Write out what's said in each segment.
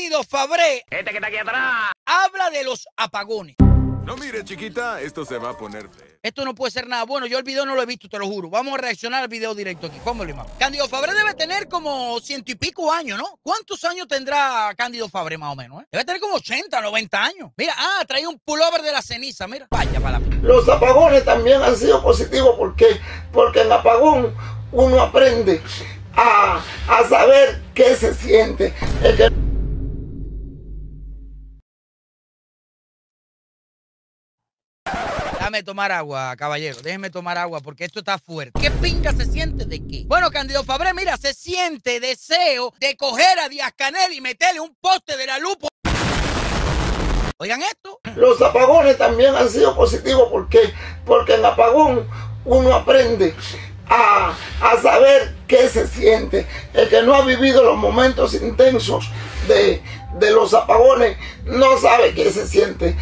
Cándido Fabré, este que está aquí atrás, habla de los apagones. No mire, chiquita, esto se va a poner feo. Esto no puede ser nada bueno. Yo el video no lo he visto, te lo juro. Vamos a reaccionar al video directo aquí. Póngale, más. Cándido Fabré debe tener como 100 y pico años, ¿no? ¿Cuántos años tendrá Cándido Fabré más o menos? Debe tener como 80, 90 años. Mira, trae un pullover de la ceniza, mira. Vaya para la... Los apagones también han sido positivos. ¿Por qué? Porque en apagón uno aprende a saber qué se siente. Déjame tomar agua, caballero, déjeme tomar agua porque esto está fuerte. ¿Qué pinga se siente de qué? Bueno, Cándido Fabré, mira, se siente deseo de coger a Díaz Canel y meterle un poste de la luz. Oigan esto. Los apagones también han sido positivos. ¿Por qué? Porque en apagón uno aprende a saber qué se siente. El que no ha vivido los momentos intensos de los apagones no sabe qué se siente.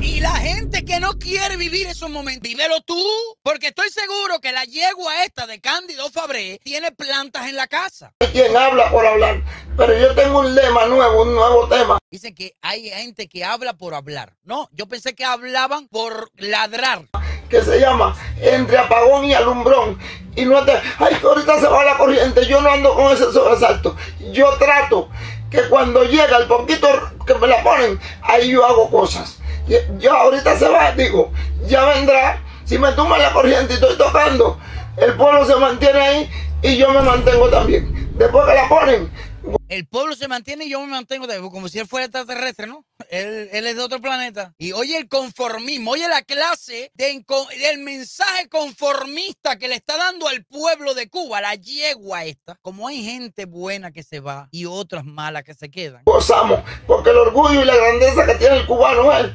Y la gente que no quiere vivir esos momentos, vívelo tú, porque estoy seguro que la yegua esta de Cándido Fabré tiene plantas en la casa. Hay quien habla por hablar, pero yo tengo un lema nuevo, un nuevo tema. Dicen que hay gente que habla por hablar. No, yo pensé que hablaban por ladrar. Que se llama entre apagón y alumbrón. Y no te... Ay, que ahorita se va la corriente, yo no ando con ese sobresalto. Yo trato que cuando llega el poquito que me la ponen, ahí yo hago cosas. Yo ahorita se va, digo, ya vendrá. Si me tumba la corriente y estoy tocando, el pueblo se mantiene ahí y yo me mantengo también. Después que la ponen, el pueblo se mantiene y yo me mantengo también. Como si él fuera extraterrestre, ¿no? Él es de otro planeta. Y oye el conformismo, oye la clase del mensaje conformista que le está dando al pueblo de Cuba, la yegua esta. Como hay gente buena que se va y otras malas que se quedan. Gozamos, porque el orgullo y la grandeza que tiene el cubano es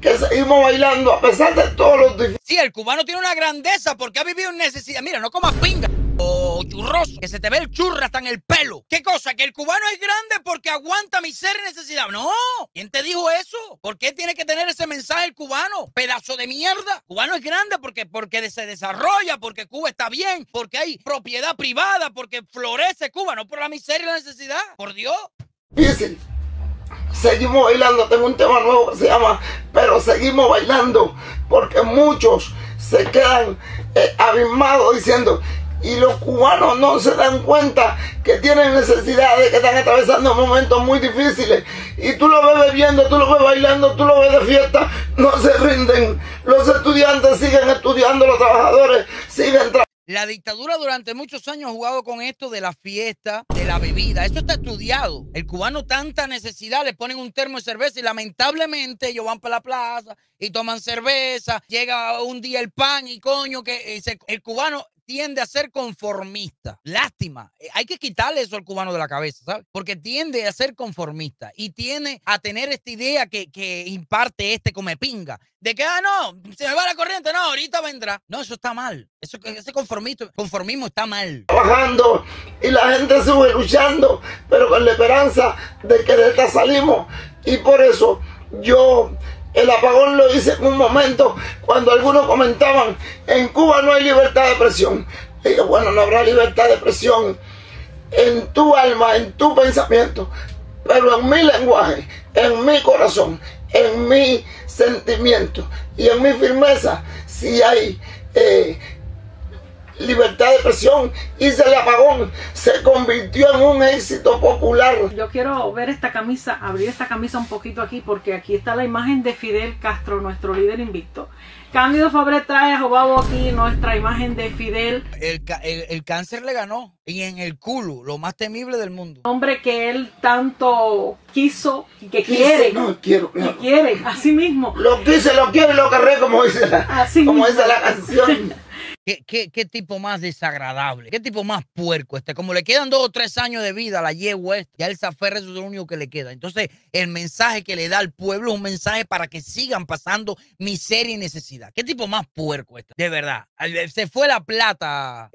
que seguimos bailando a pesar de todos los difíciles. Sí, el cubano tiene una grandeza porque ha vivido en necesidad. Mira, no comas pinga o churroso, que se te ve el churro hasta en el pelo. ¿Qué cosa? Que el cubano es grande porque aguanta miseria y necesidad. No, ¿quién te dijo eso? ¿Por qué tiene que tener ese mensaje el cubano? Pedazo de mierda. El cubano es grande porque se desarrolla, porque Cuba está bien, porque hay propiedad privada, porque florece Cuba, no por la miseria y la necesidad. Por Dios. Difícil. Seguimos bailando. Tengo un tema nuevo que se llama Pero Seguimos Bailando, porque muchos se quedan abismados diciendo... Y los cubanos no se dan cuenta que tienen necesidades, que están atravesando momentos muy difíciles. Y tú lo ves bebiendo, tú lo ves bailando, tú lo ves de fiesta, no se rinden. Los estudiantes siguen estudiando, los trabajadores siguen trabajando. La dictadura durante muchos años ha jugado con esto de la fiesta, de la bebida. Eso está estudiado. El cubano tanta necesidad, le ponen un termo de cerveza y lamentablemente ellos van para la plaza y toman cerveza. Llega un día el pan y coño que el cubano tiende a ser conformista. Lástima. Hay que quitarle eso al cubano de la cabeza, ¿sabes? Porque tiende a ser conformista y tiende a tener esta idea que imparte este comepinga. De que, no, se me va la corriente, no, ahorita vendrá. No, eso está mal. Ese conformismo está mal. Trabajando y la gente sube luchando, pero con la esperanza de que de esta salimos. Y por eso yo... El apagón lo hice en un momento cuando algunos comentaban, en Cuba no hay libertad de expresión. Y yo, bueno, no habrá libertad de expresión en tu alma, en tu pensamiento, pero en mi lenguaje, en mi corazón, en mi sentimiento y en mi firmeza, si hay libertad de expresión. Hice el apagón, se convirtió en un éxito popular. Yo quiero ver esta camisa, abrir esta camisa un poquito aquí, porque aquí está la imagen de Fidel Castro, nuestro líder invicto. Cándido Fabré trae a Jobabo aquí nuestra imagen de Fidel. El cáncer le ganó, y en el culo, lo más temible del mundo. Hombre que él tanto quiso y que quiere. No, quiero, claro. Que quiere, así mismo. Lo quise, lo quiero y lo querré, como dice la canción. ¿Qué tipo más desagradable? ¿Qué tipo más puerco este? Como le quedan 2 o 3 años de vida a la yegua esta, ya el zaferre es lo único que le queda. Entonces, el mensaje que le da al pueblo es un mensaje para que sigan pasando miseria y necesidad. ¿Qué tipo más puerco este? De verdad. Se fue la plata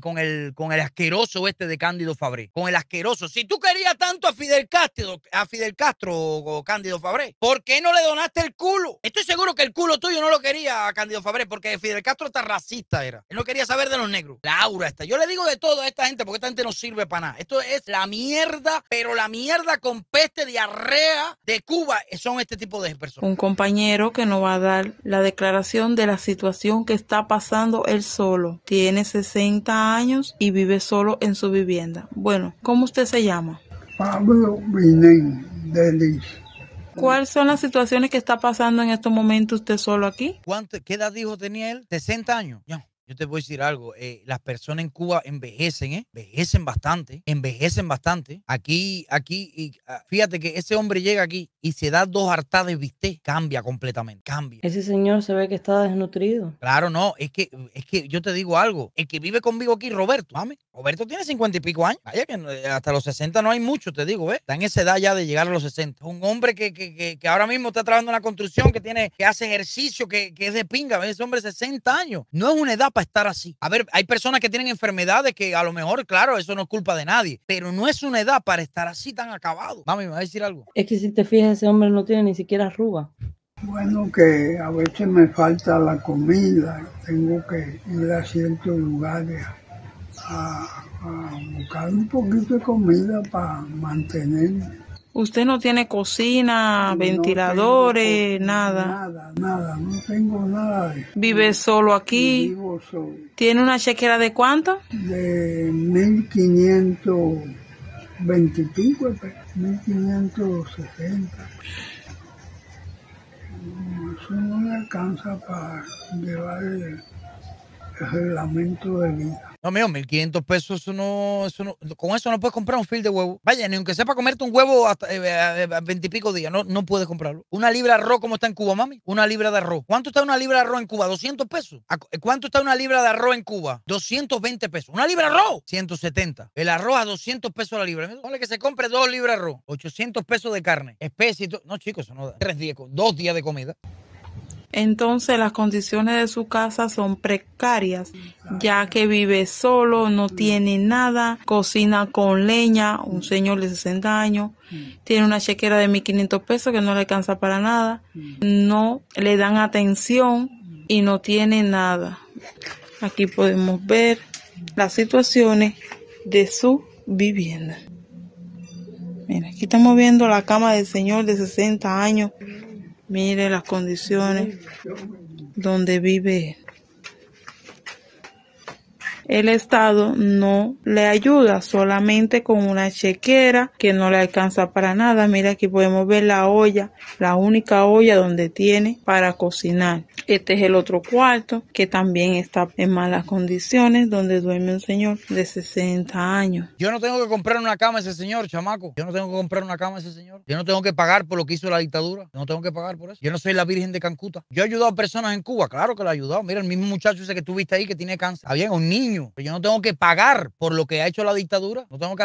con el asqueroso este de Cándido Fabré. Con el asqueroso. Si tú querías tanto a Fidel Castro o Cándido Fabré, ¿por qué no le donaste el culo? Estoy seguro que el culo tuyo no lo quería a Cándido Fabré, porque Fidel Castro está racista. racista era. Él no quería saber de los negros. La aura esta. Yo le digo de todo a esta gente porque esta gente no sirve para nada. Esto es la mierda, pero la mierda con peste, diarrea de Cuba son este tipo de personas. Un compañero que no va a dar la declaración de la situación que está pasando él solo. Tiene 60 años y vive solo en su vivienda. Bueno, ¿cómo usted se llama? Pablo Vinem, de Liz. ¿Cuáles son las situaciones que está pasando en estos momentos usted solo aquí? ¿Qué edad dijo tenía él? 60 años. No. Yo te voy a decir algo, las personas en Cuba envejecen, envejecen bastante. Aquí, y, fíjate que ese hombre llega aquí y se da dos hartadas de bistec, cambia completamente, cambia. Ese señor se ve que está desnutrido. Claro, no, es que yo te digo algo, el que vive conmigo aquí, Roberto, ¿sabes? Roberto tiene 50 y pico años, vaya que hasta los 60 no hay mucho, te digo, ¿eh? Está en esa edad ya de llegar a los 60. Un hombre que ahora mismo está trabajando en la construcción, que hace ejercicio, que es de pinga, ¿ves? Ese hombre 60 años, no es una edad para estar así. A ver, hay personas que tienen enfermedades que a lo mejor, claro, eso no es culpa de nadie, pero no es una edad para estar así tan acabado. Mami, ¿me vas a decir algo? Es que si te fijas, ese hombre no tiene ni siquiera arruga. Bueno, que a veces me falta la comida, tengo que ir a ciertos lugares a buscar un poquito de comida para mantenerme. ¿Usted no tiene cocina, ventiladores, nada? Nada, no tengo nada. ¿Vive solo aquí? Vivo solo. ¿Tiene una chequera de cuánto? De 1525, 1560. Eso no le alcanza para llevar el reglamento de vida. No, mío, 1500 pesos, eso no, con eso no puedes comprar un fil de huevo. Vaya, ni aunque sepa comerte un huevo hasta 20 y pico días, no puedes comprarlo. Una libra de arroz, ¿cómo está en Cuba, mami? Una libra de arroz. ¿Cuánto está una libra de arroz en Cuba? 200 pesos. ¿Cuánto está una libra de arroz en Cuba? 220 pesos. ¿Una libra de arroz? 170. El arroz a 200 pesos la libra. Ponle que se compre 2 libras de arroz. 800 pesos de carne. Especie. No, chicos, eso no da. 3 días, 2 días de comida. Entonces las condiciones de su casa son precarias, ya que vive solo, no tiene nada, cocina con leña, un señor de 60 años, tiene una chequera de 1500 pesos que no le alcanza para nada, no le dan atención y no tiene nada. Aquí podemos ver las situaciones de su vivienda. Mira, aquí estamos viendo la cama del señor de 60 años. Mire las condiciones donde vive él. El Estado no le ayuda, solamente con una chequera que no le alcanza para nada. Mira, aquí podemos ver la olla, la única olla donde tiene para cocinar. Este es el otro cuarto que también está en malas condiciones, donde duerme un señor de 60 años. Yo no tengo que comprar una cama a ese señor, chamaco. Yo no tengo que comprar una cama a ese señor. Yo no tengo que pagar por lo que hizo la dictadura. Yo no tengo que pagar por eso. Yo no soy la Virgen de Calcuta. Yo he ayudado a personas en Cuba, claro que lo he ayudado. Mira, el mismo muchacho ese que tuviste ahí que tiene cáncer. Había un niño. Yo no tengo que pagar por lo que ha hecho la dictadura. No tengo que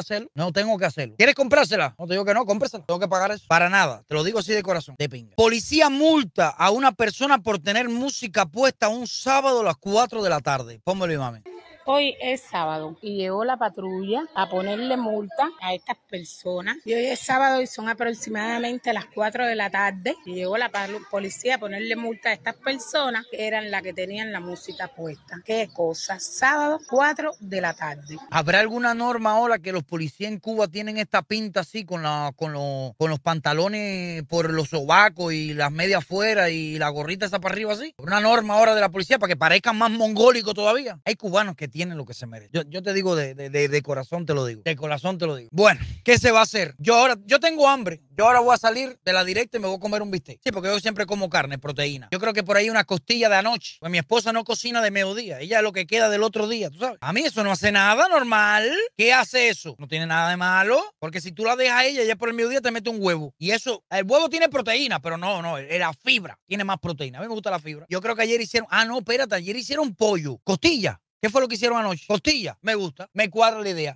hacerlo. ¿Quieres comprársela? No te digo que no, cómprasela. Tengo que pagar eso. Para nada. Te lo digo así de corazón. De pinga. Policía multa a una persona por tener música puesta un sábado a las 4 de la tarde. Pónmelo, mami. Hoy es sábado y llegó la patrulla a ponerle multa a estas personas. Y hoy es sábado y son aproximadamente las 4 de la tarde. Y llegó la policía a ponerle multa a estas personas que eran las que tenían la música puesta. Qué cosa, sábado 4 de la tarde. ¿Habrá alguna norma ahora que los policías en Cuba tienen esta pinta así con los pantalones por los sobacos y las medias afuera y la gorrita esa para arriba así? ¿Una norma ahora de la policía para que parezcan más mongólicos todavía? Hay cubanos que tienen lo que se merecen. Yo te digo de corazón te lo digo. De corazón te lo digo. Bueno, ¿qué se va a hacer? Yo tengo hambre. Yo ahora voy a salir de la directa y me voy a comer un bistec. Sí, porque yo siempre como carne, proteína. Yo creo que por ahí una costilla de anoche. Pues mi esposa no cocina de mediodía. Ella es lo que queda del otro día, ¿tú sabes? A mí eso no hace nada normal. ¿Qué hace eso? No tiene nada de malo. Porque si tú la dejas a ella, ya por el mediodía te mete un huevo. Y eso, el huevo tiene proteína, pero no, la fibra tiene más proteína. A mí me gusta la fibra. Yo creo que ayer hicieron, ayer hicieron pollo, costilla. ¿Qué fue lo que hicieron anoche? Costilla. Me gusta. Me cuadra la idea.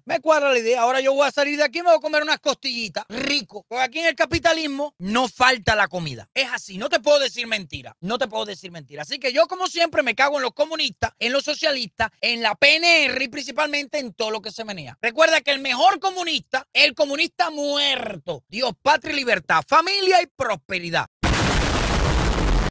Ahora yo voy a salir de aquí y me voy a comer unas costillitas. Rico. Porque aquí en el capitalismo no falta la comida. Es así. No te puedo decir mentira. Así que yo, como siempre, me cago en los comunistas, en los socialistas, en la PNR y principalmente en todo lo que se menea. Recuerda que el mejor comunista es el comunista muerto. Dios, patria y libertad, familia y prosperidad.